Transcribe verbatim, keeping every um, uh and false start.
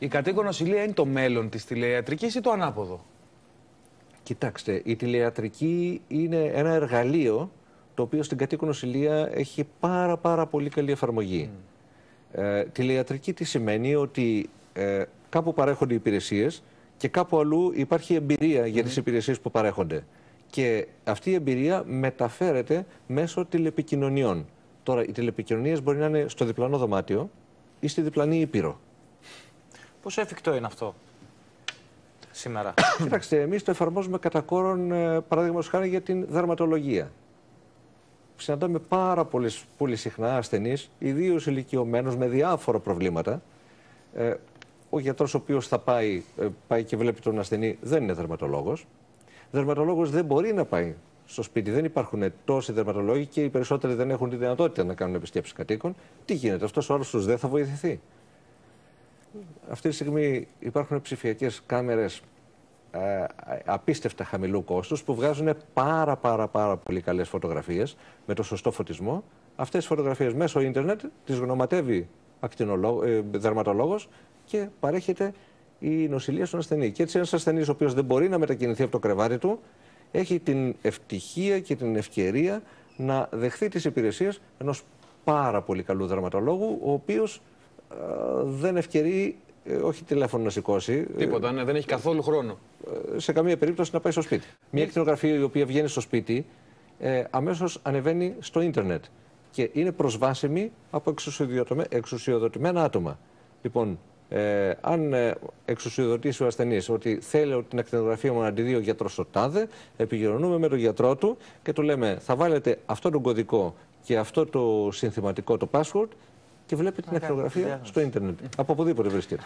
Η κατοίκον οσηλεία είναι το μέλλον της τηλεϊατρικής ή το ανάποδο? Κοιτάξτε, η τηλεϊατρική είναι ένα εργαλείο το οποίο στην κατοίκον οσηλεία έχει πάρα πάρα πολύ καλή εφαρμογή. Mm. Ε, τηλεϊατρική τι σημαίνει? Ότι ε, κάπου παρέχονται υπηρεσίες και κάπου αλλού υπάρχει εμπειρία για mm. τις υπηρεσίες που παρέχονται. Και αυτή η εμπειρία μεταφέρεται μέσω τηλεπικοινωνιών. Τώρα, οι τηλεπικοινωνίες μπορεί να είναι στο διπλανό δωμάτιο ή στη διπλανή ήπειρο. Πόσο εφικτό είναι αυτό σήμερα? Κοιτάξτε, εμείς το εφαρμόζουμε κατά κόρον, παραδείγματος χάρη, για την δερματολογία. Συναντάμε πάρα πολλές, πολύ συχνά ασθενείς, ιδίως ηλικιωμένους, με διάφορα προβλήματα. Ε, ο γιατρός ο οποίος θα πάει, πάει και βλέπει τον ασθενή δεν είναι δερματολόγος. Δερματολόγος δεν μπορεί να πάει στο σπίτι, δεν υπάρχουν τόσοι δερματολόγοι και οι περισσότεροι δεν έχουν τη δυνατότητα να κάνουν επισκέψεις κατοίκων. Τι γίνεται, αυτός ο άλλος τους δεν θα βοηθηθεί? Αυτή τη στιγμή υπάρχουν ψηφιακές κάμερες ε, απίστευτα χαμηλού κόστους που βγάζουν πάρα πάρα πάρα πολύ καλές φωτογραφίες με το σωστό φωτισμό. Αυτές τις φωτογραφίες μέσω ίντερνετ τις γνωματεύει ε, δερματολόγος και παρέχεται η νοσηλεία στον ασθενή. Και έτσι ένας ασθενής ο οποίος δεν μπορεί να μετακινηθεί από το κρεβάτι του έχει την ευτυχία και την ευκαιρία να δεχθεί τις υπηρεσίες ενός πάρα πολύ καλού δερματολόγου, ο οποίος δεν ευκαιρεί, όχι τηλέφωνο να σηκώσει. Τίποτα, ναι, δεν έχει καθόλου χρόνο. Σε καμία περίπτωση να πάει στο σπίτι. Μια ακτινογραφία η οποία βγαίνει στο σπίτι αμέσως ανεβαίνει στο ίντερνετ και είναι προσβάσιμη από εξουσιοδοτημένα άτομα. Λοιπόν, Ε, αν εξουσιοδοτήσει ο ασθενής ότι θέλει την ακτινογραφία μου να τη δει ο γιατρός ο τάδε, επικοινωνούμε με τον γιατρό του και του λέμε θα βάλετε αυτόν τον κωδικό και αυτό το συνθηματικό, το password, και βλέπετε την ακτινογραφία στο ίντερνετ, από οπουδήποτε βρίσκεται.